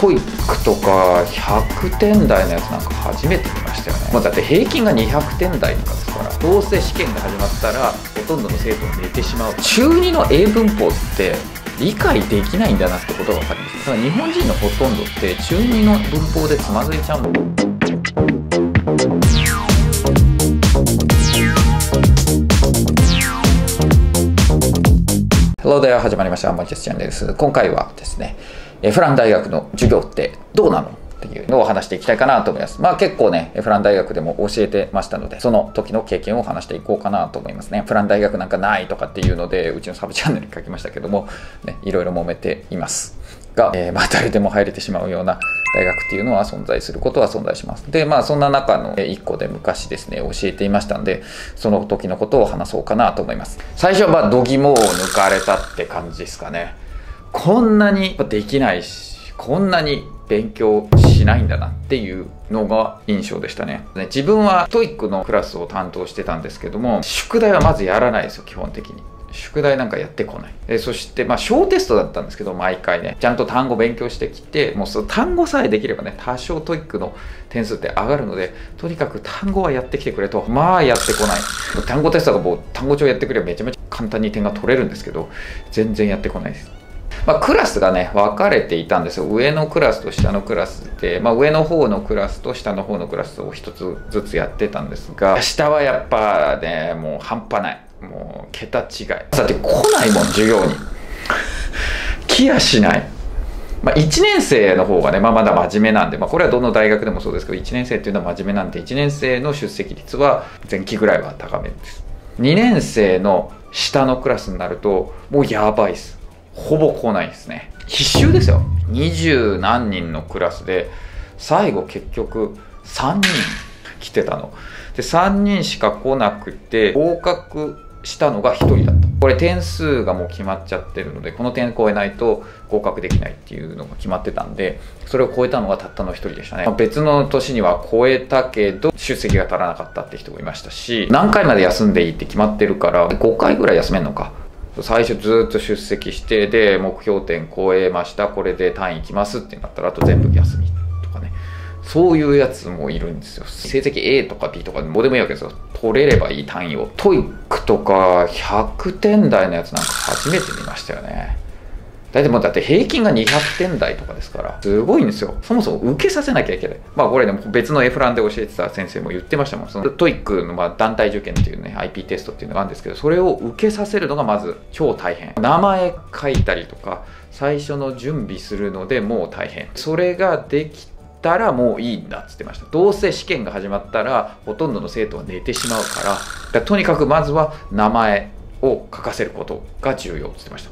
TOEIC とか100点台のやつなんか初めて見ましたよね。もうだって平均が200点台とかですから、どうせ試験が始まったらほとんどの生徒が寝てしまう。中2の英文法って理解できないんだなってことが分かります。だから日本人のほとんどって中2の文法でつまずいちゃうんだ。Hello there、 始まりました。アンマキャスチャンネルです。今回はですね、フラン大学の授業ってどうなのっていうのを話していきたいかなと思います。まあ結構ね、フラン大学でも教えてましたので、その時の経験を話していこうかなと思いますね。フラン大学なんかないとかっていうので、うちのサブチャンネルに書きましたけども、ね、いろいろ揉めていますが、まあ誰でも入れてしまうような大学っていうのは存在することは存在します。で、まあそんな中の1個で昔ですね、教えていましたんで、その時のことを話そうかなと思います。最初はまあ度肝を抜かれたって感じですかね。こんなにできないし、こんなに勉強しないんだなっていうのが印象でしたね。自分はTOEICのクラスを担当してたんですけども、宿題はまずやらないですよ、基本的に。宿題なんかやってこない。そして、まあ、小テストだったんですけど、毎回ね、ちゃんと単語勉強してきて、もうその単語さえできればね、多少TOEICの点数って上がるので、とにかく単語はやってきてくれと、まあやってこない。単語テストがもう単語帳やってくればめちゃめちゃ簡単に点が取れるんですけど、全然やってこないです。まあ、クラスがね、分かれていたんですよ。上のクラスと下のクラスで、まあ、上の方のクラスと下の方のクラスを一つずつやってたんですが、下はやっぱね、もう半端ない。もう桁違い。だって来ないもん、授業に。来やしない。まあ、1年生の方がね、まあ、まだ真面目なんで、まあ、これはどの大学でもそうですけど、1年生っていうのは真面目なんで、1年生の出席率は前期ぐらいは高めです。2年生の下のクラスになると、もうやばいです。ほぼ来ないですね。必修ですよ。20何人のクラスで、最後結局3人来てたの。で、3人しか来なくて、合格したのが1人だった。これ点数がもう決まっちゃってるので、この点超えないと合格できないっていうのが決まってたんで、それを超えたのがたったの1人でしたね。別の年には超えたけど出席が足らなかったって人もいましたし、何回まで休んでいいって決まってるから、5回ぐらい休めんのか。最初ずっと出席して、で目標点超えました、これで単位いきますってなったら、あと全部休みとかね、そういうやつもいるんですよ。成績 A とか B とかどうでもいいわけですよ。取れればいい単位を。TOEIC とか100点台のやつなんか初めて見ましたよね。だいたいもうだって平均が200点台とかですから、すごいんですよ。そもそも受けさせなきゃいけない。まあこれね、別のエフランで教えてた先生も言ってましたもん。そのTOEICのまあ団体受験っていうね、 IP テストっていうのがあるんですけど、それを受けさせるのがまず超大変。名前書いたりとか最初の準備するのでもう大変。それができたらもういいんだっつってました。どうせ試験が始まったらほとんどの生徒は寝てしまうから、とにかくまずは名前を書かせることが重要っつってました。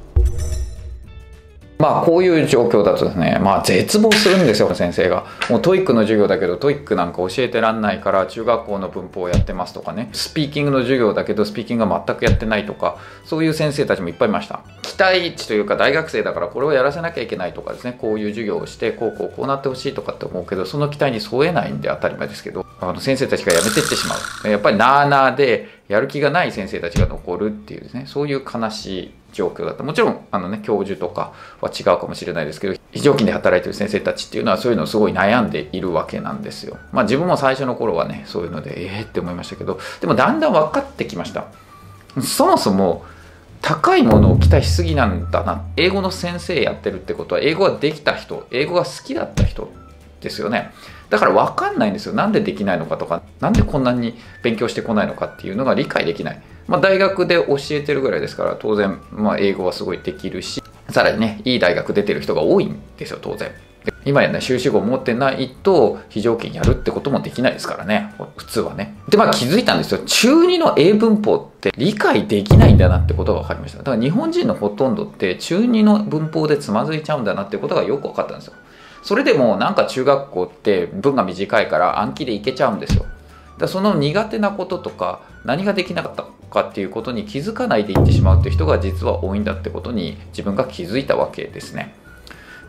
まあこういう状況だとですね、まあ絶望するんですよ、先生が。もうTOEICの授業だけどTOEICなんか教えてらんないから中学校の文法をやってますとかね、スピーキングの授業だけどスピーキングが全くやってないとか、そういう先生たちもいっぱいいました。期待値というか、大学生だからこれをやらせなきゃいけないとかですね、こういう授業をしてこうなってほしいとかって思うけど、その期待に添えないんで当たり前ですけど、先生たちが辞めてってしまう。やっぱりなあなあでやる気がない先生たちが残るっていうですね、そういう悲しい状況だった。もちろん教授とかは違うかもしれないですけど、非常勤で働いてる先生たちっていうのはそういうのをすごい悩んでいるわけなんですよ。まあ自分も最初の頃はね、そういうのでええって思いましたけど、でもだんだん分かってきました。そもそも高いものを期待しすぎなんだな。英語の先生やってるってことは、英語ができた人、英語が好きだった人ですよね。だから分かんないんですよ。なんでできないのかとか、なんでこんなに勉強してこないのかっていうのが理解できない。まあ大学で教えてるぐらいですから、当然、まあ英語はすごいできるし、さらにね、いい大学出てる人が多いんですよ、当然。今やね、修士号持ってないと、非常勤やるってこともできないですからね、普通はね。で、まあ気づいたんですよ。中2の英文法って理解できないんだなってことが分かりました。だから日本人のほとんどって、中2の文法でつまずいちゃうんだなってことがよく分かったんですよ。それでもなんか中学校って文が短いから暗記でいけちゃうんですよ。だからその苦手なこととか何ができなかったかっていうことに気づかないでいってしまうっていう人が実は多いんだってことに自分が気づいたわけですね。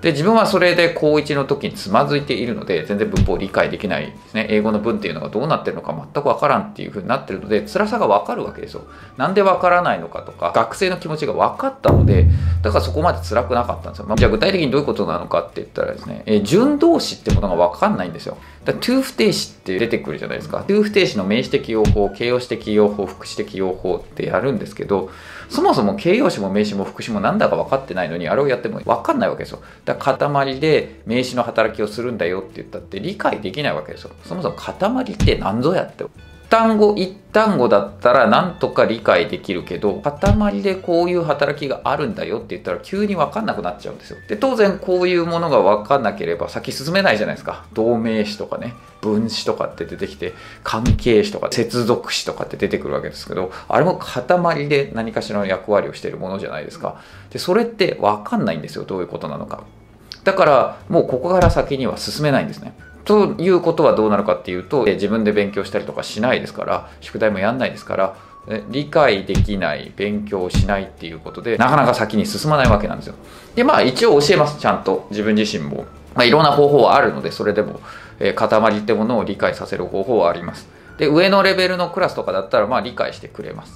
で自分はそれで高1の時につまずいているので全然文法を理解できないですね。英語の文っていうのがどうなってるのか全くわからんっていうふうになってるので辛さがわかるわけですよ。なんでわからないのかとか学生の気持ちが分かったので、だからそこまで辛くなかったんですよ。まあ、じゃあ具体的にどういうことなのかって言ったらですね、準動詞ってものがわかんないんですよ。だから to 不定詞って出てくるじゃないですか。 to 不定詞の名詞的用法、形容詞的用法、副詞的用法ってやるんですけど、そもそも形容詞も名詞も副詞もなんだか分かってないのにあれをやっても分かんないわけですよ。塊で名詞の働きをするんだよって言ったって理解できないわけですよ。そもそも塊って何ぞやって。一単語だったらなんとか理解できるけど、塊でこういう働きがあるんだよって言ったら急に分かんなくなっちゃうんですよ。で当然こういうものが分かんなければ先進めないじゃないですか。同名詞とかね、分詞とかって出てきて、関係詞とか接続詞とかって出てくるわけですけど、あれも塊で何かしらの役割をしているものじゃないですか。でそれって分かんないんですよ、どういうことなのか。だからもうここから先には進めないんですね。ということはどうなるかっていうと、自分で勉強したりとかしないですから、宿題もやんないですから、理解できない、勉強しないっていうことでなかなか先に進まないわけなんですよ。でまあ一応教えます、ちゃんと自分自身も。まあ、いろんな方法はあるので、それでも塊ってものを理解させる方法はあります。で上のレベルのクラスとかだったらまあ理解してくれます。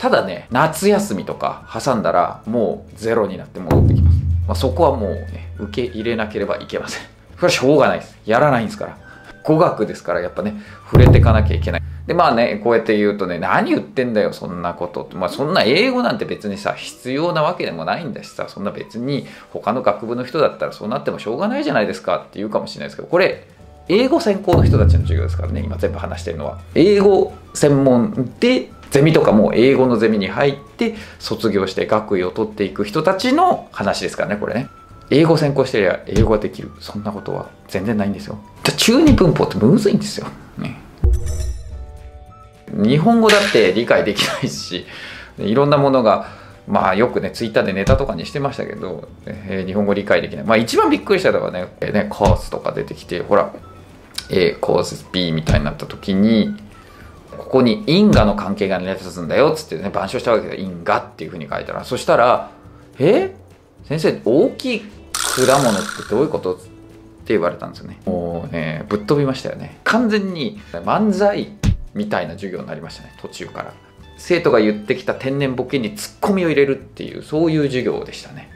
ただね、夏休みとか挟んだらもうゼロになって戻ってきます。まあ、そこはもうね、受け入れなければいけません。これはしょうがないです。やらないんですから。語学ですから、やっぱね、触れていかなきゃいけない。で、まあね、こうやって言うとね、何言ってんだよ、そんなこと。まあ、そんな英語なんて別にさ、必要なわけでもないんだしさ、そんな別に他の学部の人だったらそうなってもしょうがないじゃないですかって言うかもしれないですけど、これ、英語専攻の人たちの授業ですからね、今全部話してるのは。英語専門で、ゼミとかも英語のゼミに入って卒業して学位を取っていく人たちの話ですからね、これね。英語専攻してりゃ英語ができる、そんなことは全然ないんですよ。中二文法ってむずいんですよ、ね、日本語だって理解できないし、いろんなものがまあよくねツイッターでネタとかにしてましたけど、日本語理解できない。まあ一番びっくりしたのはね、コースとか出てきて、ほら A コース B みたいになった時に、ここに因果の関係が成り立つんだよっつってね、板書したわけで、因果っていうふうに書いたら、そしたら「先生大きい果物ってどういうこと？」って言われたんですよね。もうね、ぶっ飛びましたよね。完全に漫才みたいな授業になりましたね、途中から。生徒が言ってきた天然ボケにツッコミを入れるっていう、そういう授業でしたね。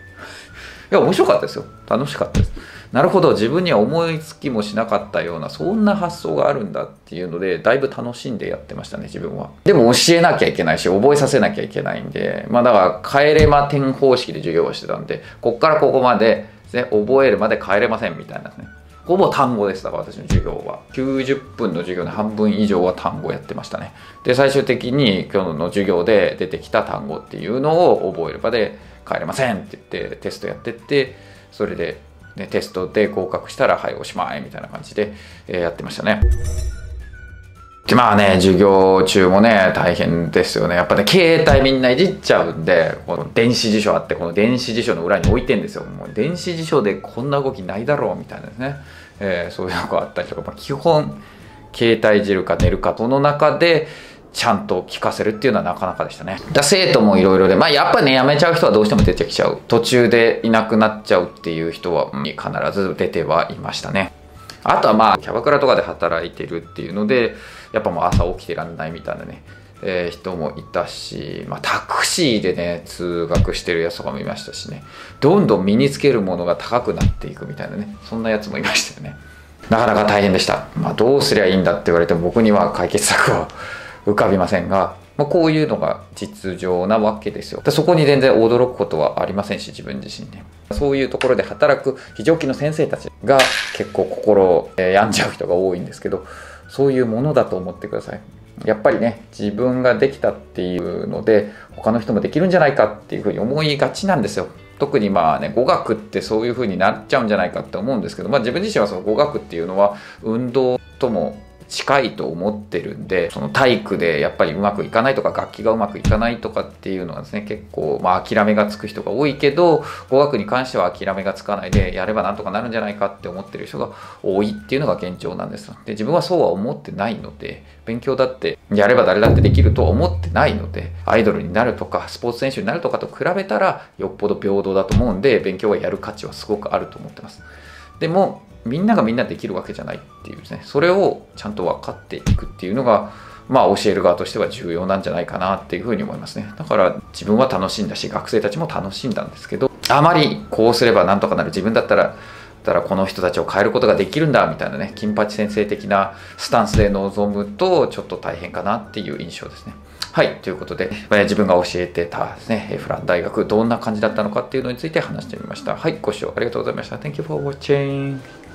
いや面白かったですよ、楽しかったです。なるほど、自分には思いつきもしなかったようなそんな発想があるんだっていうので、だいぶ楽しんでやってましたね、自分は。でも教えなきゃいけないし覚えさせなきゃいけないんで、まあだから帰れま点方式で授業をしてたんで、こっからここまでですね、覚えるまで帰れませんみたいなね、ほぼ単語でしたから私の授業は。90分の授業の半分以上は単語やってましたね。で最終的に今日の授業で出てきた単語っていうのを覚えるまで帰れませんって言ってテストやってって、それでね、テストで合格したらはいおしまいみたいな感じでやってましたね。でまあね、授業中もね大変ですよね。やっぱね携帯みんないじっちゃうんで、この電子辞書あって、この電子辞書の裏に置いてんですよ。もう電子辞書でこんな動きないだろうみたいなですね、そういうのがあったりとか、まあ、基本携帯いじるか寝るかその中でちゃんと聞かせるっていうのはなかなかでしたね。だ生徒もいろいろで、まあやっぱねやめちゃう人はどうしても出てきちゃう、途中でいなくなっちゃうっていう人は必ず出てはいましたね。あとはまあキャバクラとかで働いてるっていうので、やっぱもう朝起きてらんないみたいなね、人もいたし、まあ、タクシーでね通学してるやつとかもいましたしね、どんどん身につけるものが高くなっていくみたいなね、そんなやつもいましたよね。なかなか大変でした。まあ、どうすりゃいいんだって言われても僕には解決策は浮かびませんが、まあ、こういうのが実情なわけですよ。そこに全然驚くことはありませんし、自分自身ね。そういうところで働く非常勤の先生たちが結構心を病んじゃう人が多いんですけど、そういうものだと思ってください。やっぱりね、自分ができたっていうので他の人もできるんじゃないかっていうふうに思いがちなんですよ。特にまあね、語学ってそういうふうになっちゃうんじゃないかって思うんですけど、まあ、自分自身はその語学っていうのは運動とも近いと思ってるんで、その体育でやっぱりうまくいかないとか楽器がうまくいかないとかっていうのはですね、結構まあ諦めがつく人が多いけど、語学に関しては諦めがつかないでやればなんとかなるんじゃないかって思ってる人が多いっていうのが現状なんです。で、自分はそうは思ってないので、勉強だってやれば誰だってできると思ってないので、アイドルになるとかスポーツ選手になるとかと比べたらよっぽど平等だと思うんで、勉強はやる価値はすごくあると思ってます。でもみんながみんなできるわけじゃないっていうですね、それをちゃんと分かっていくっていうのが、まあ教える側としては重要なんじゃないかなっていうふうに思いますね。だから自分は楽しんだし、学生たちも楽しんだんですけど、あまりこうすればなんとかなる、自分だったらこの人たちを変えることができるんだみたいなね、金八先生的なスタンスで臨むとちょっと大変かなっていう印象ですね。はい、ということで、自分が教えてたですね、フラン大学どんな感じだったのかっていうのについて話してみました。はい、ご視聴ありがとうございました。Thank you for watching.